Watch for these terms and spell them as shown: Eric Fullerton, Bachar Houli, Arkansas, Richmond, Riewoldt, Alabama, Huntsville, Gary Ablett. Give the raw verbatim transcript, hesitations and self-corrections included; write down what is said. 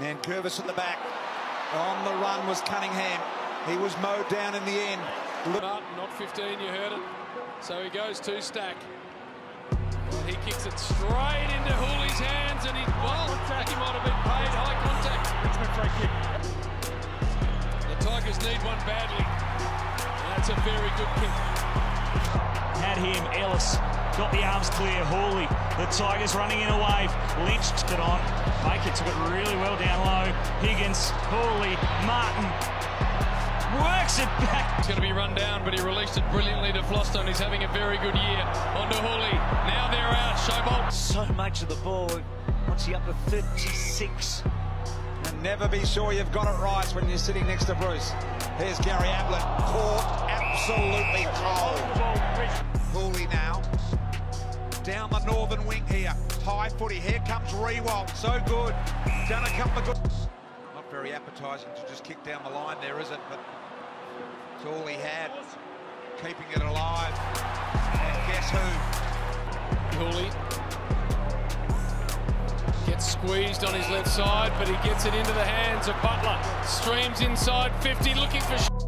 And Curvis at the back. On the run was Cunningham. He was mowed down in the end. Not fifteen, you heard it. So he goes to Stack. Well, he kicks it straight into Houli's hands, and he, well, he might have been paid high contact. Richmond free kick. The Tigers need one badly. And that's a very good kick. Had him, Ellis. Got the arms clear, Houli, the Tigers running in a wave, Lynch took it on, Baker took it really well down low, Higgins, Houli, Martin, works it back. It's going to be run down, but he released it brilliantly to Flosstone. He's having a very good year. Onto Houli, now they're out, Schobolt. So much of the ball, what's he up to, thirty-six? And never be sure you've got it right when you're sitting next to Bruce. Here's Gary Ablett, caught absolutely cold. Houli now. Down the northern wing here. High footy. Here comes Riewoldt. So good. Done a couple of good. Not very appetising to just kick down the line there, is it? But it's all he had. Keeping it alive. And guess who? Houli. Gets squeezed on his left side, but he gets it into the hands of Butler. Streams inside fifty, looking for...